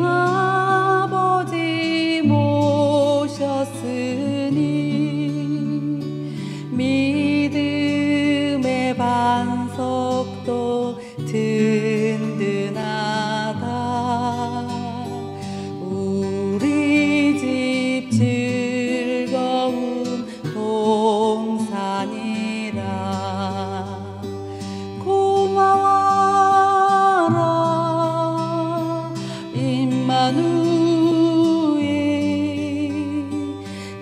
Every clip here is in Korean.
하나님 아버지 모셨으니 믿음의 반석도 든든하다. 우리 집 즐거운 동산이라. 고마워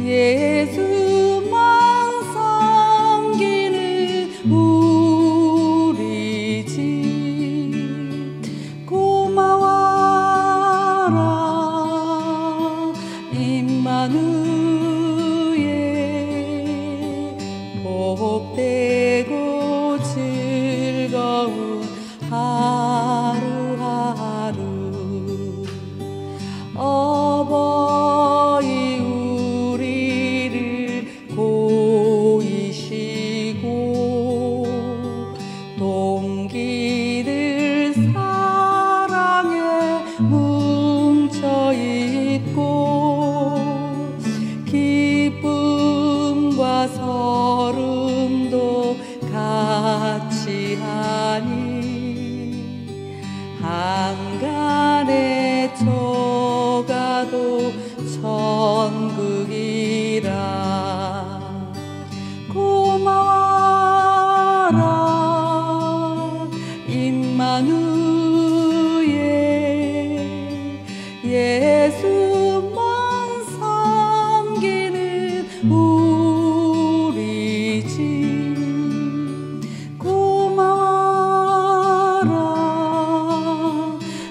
예수만 섬기는 우리 집. 고마워라 임마누엘. 복되고 즐거운 하루하루. 어버이 우리를 보이시고 동기들 사랑에 뭉쳐있고 기쁨과 서름도 같이 하니 한간에 천국이라. 고마워라 임마누엘. 예수만 섬기는 우리 집. 고마워라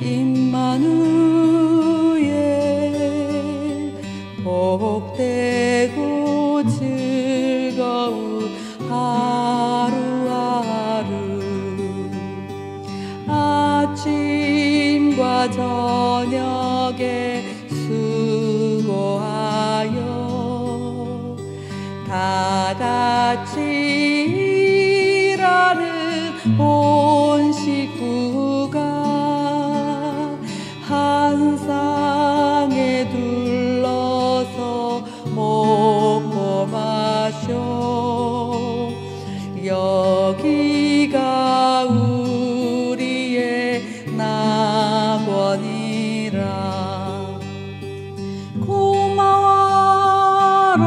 임마누엘. 복되고 즐거운 하루하루. 아침과 저녁에 수고하여 다 같이 일하는 온 식구가 한 쌍에 먹고 마셔. 여기가 우리의 낙원이라. 고마워라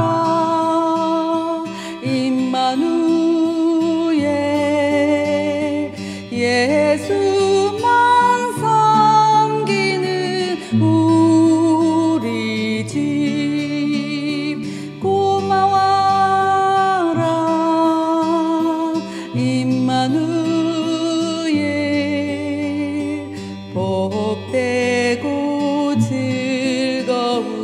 임마누엘. 예수만 섬기는 우리 집. 임마누엘. 복되고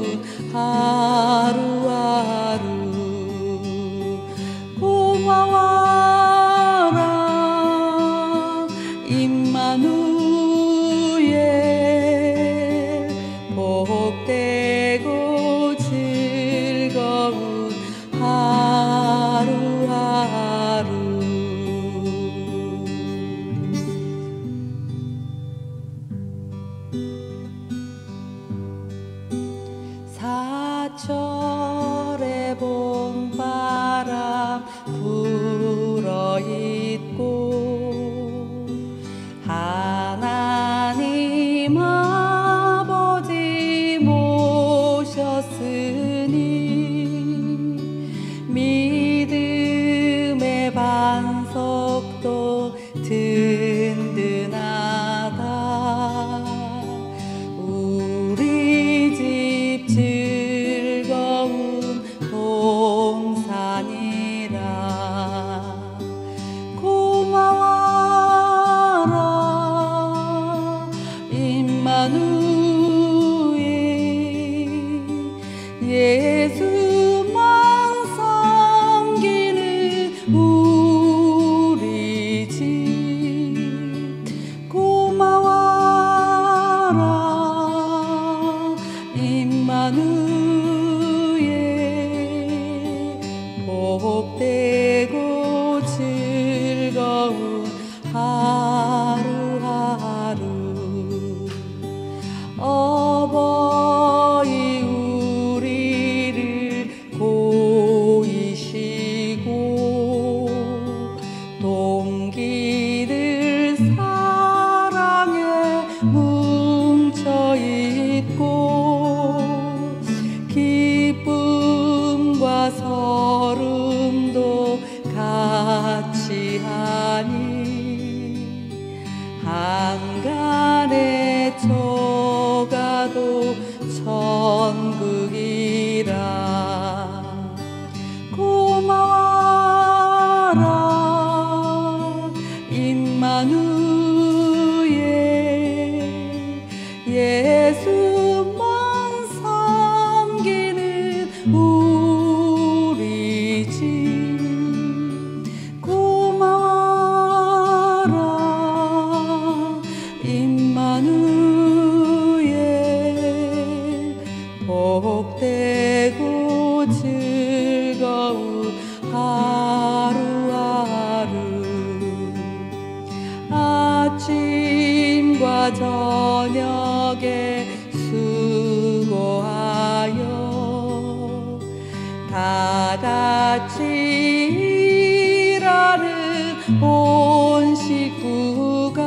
즐거운 하루하루. 고마워라 임마누엘. 복되고 즐거운 하루하루. 사철의 봄바람 불어있고 하나님 아버지 모셨으니 믿음의 반석도 든든하다. 우리 집 즐거운 동산이라. 고마워라 임마누엘. 예수만 섬기는 우리 집. 고마워라 임마누엘. 복되고 즐거운 하루하루. 왕간에 들어가도 천국이라. 고마워라 임마누엘, 예수만 섬기는 우리 집. 고마워라 임마누엘, 복되고 즐거운 하루하루. 아침과 저녁에 수고하여 다 같이 일하는 온 식구가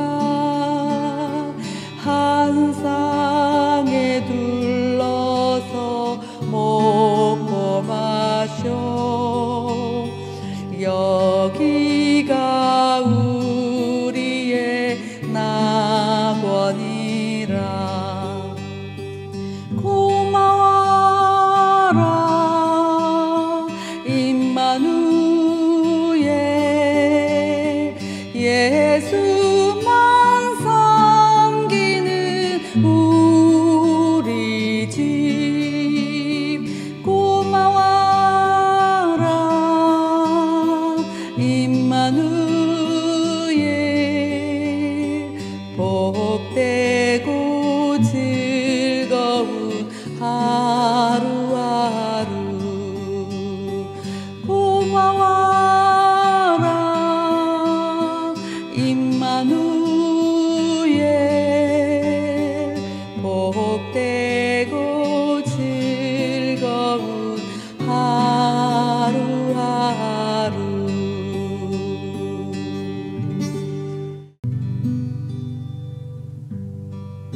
한 쌍에 둘러서 먹고 마셔. 여기가 우리의 낙원이라. 고마워라 임마누엘, 예수만 섬기는 우리 집. 고마워라 임마누엘, 복되고 즐거운 하루하루. 고마워라 임마누엘, 복되고 즐거운 하루하루.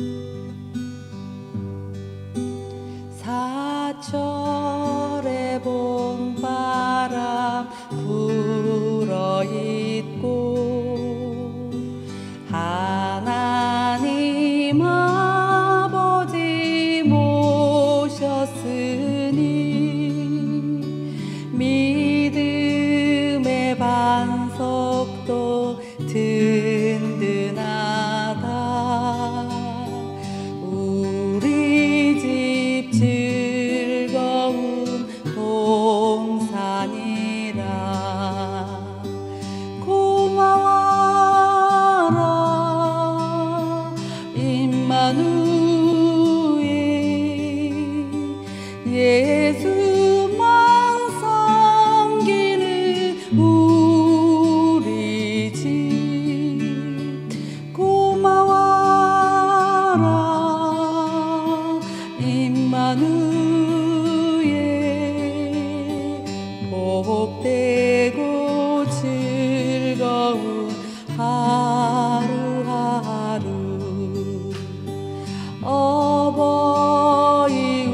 사철의 봄바람 불어있고 하나님 아버지 모셨으니 믿음의 반석도 든든하다. 우리 집 즐거운 동산이라. 고마워라 임마누엘, 예수만 섬기는 우리 집. 고마워라 임마누엘, 복되고 즐거운 하루하루. 어버이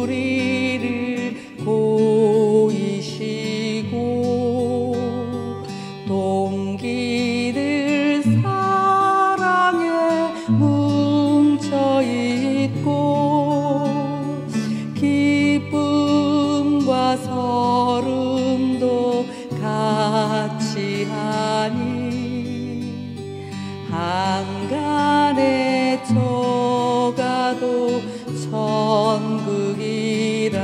우리를 고이시고 동기들 사랑에 뭉쳐있고 기쁨과 서름도 같이 하니 한간에 들어가도 천국이라.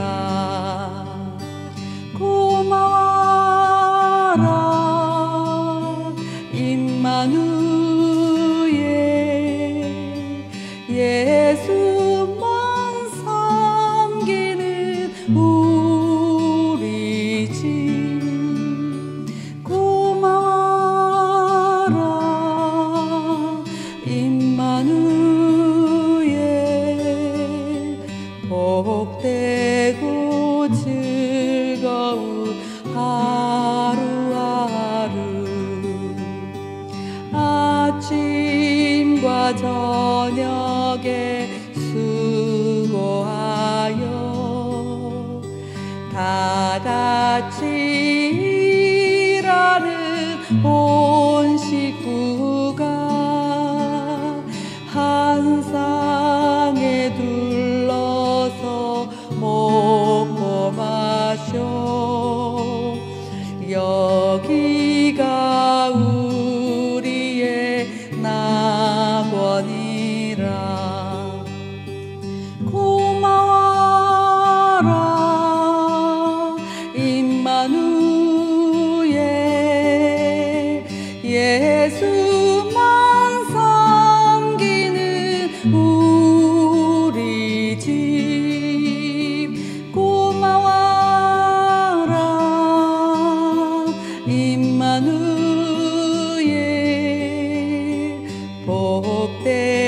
고마워라 임마누엘, 예수만 섬기는 우리 집. 고마워라 임마누엘, 복되고 즐거운 하루하루. 아침과 저녁에 수고하여 다 같이 일하는 온 식구가 복된